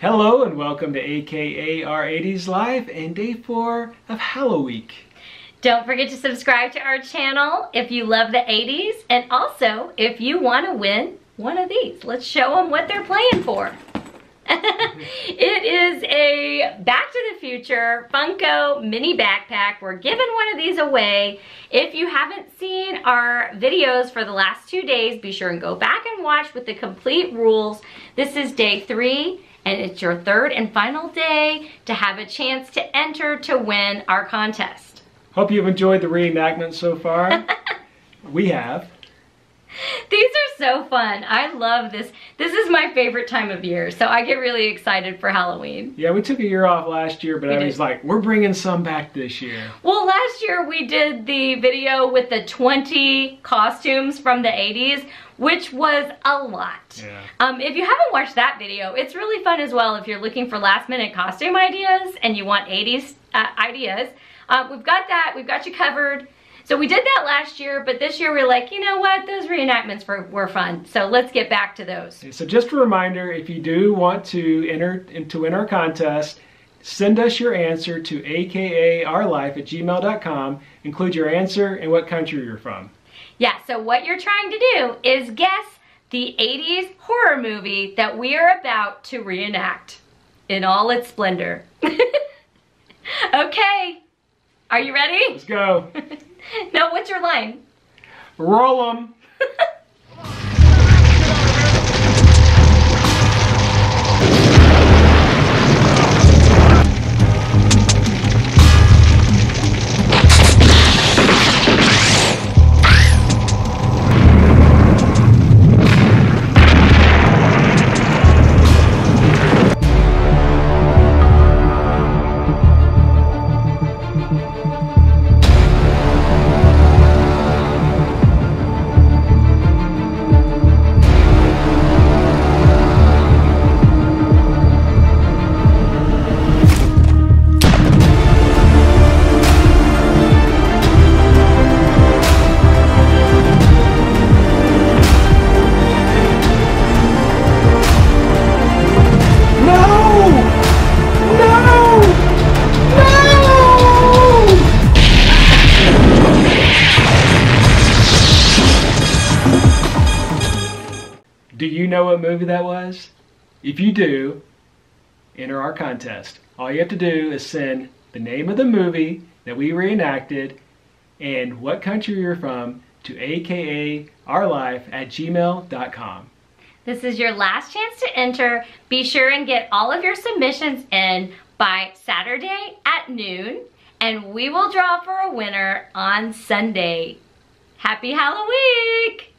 Hello and welcome to AKA Our 80s Life and day 4 of Halloweek. Don't forget to subscribe to our channel if you love the 80s, and also if you want to win one of these. Let's show them what they're playing for. It is a Back to the Future Funko mini backpack. We're giving one of these away. If you haven't seen our videos for the last 2 days, be sure and go back and watch with the complete rules. This is day 3. And it's your 3rd and final day to have a chance to enter to win our contest. Hope you've enjoyed the reenactment so far. We have. These are so fun. I love this. This is my favorite time of year, so I get really excited for Halloween. Yeah, we took a year off last year, but I was like, we're bringing some back this year. Well, last year we did the video with the 20 costumes from the 80s, which was a lot. Yeah. If you haven't watched that video, it's really fun as well if you're looking for last-minute costume ideas and you want 80s ideas. We've got that. We've got you covered. So we did that last year, but this year we're like, you know what, those reenactments were fun, so let's get back to those. So just a reminder, if you do want to enter to win our contest, send us your answer to akaourlife@gmail.com. Include your answer and what country you're from. Yeah, so what you're trying to do is guess the 80s horror movie that we are about to reenact in all its splendor. Okay, are you ready? Let's go. No, what's your line? Roll 'em. Do you know what movie that was? If you do, enter our contest. All you have to do is send the name of the movie that we reenacted and what country you're from to akaourlife@gmail.com. This is your last chance to enter. Be sure and get all of your submissions in by Saturday at noon, and we will draw for a winner on Sunday. Happy Halloweek!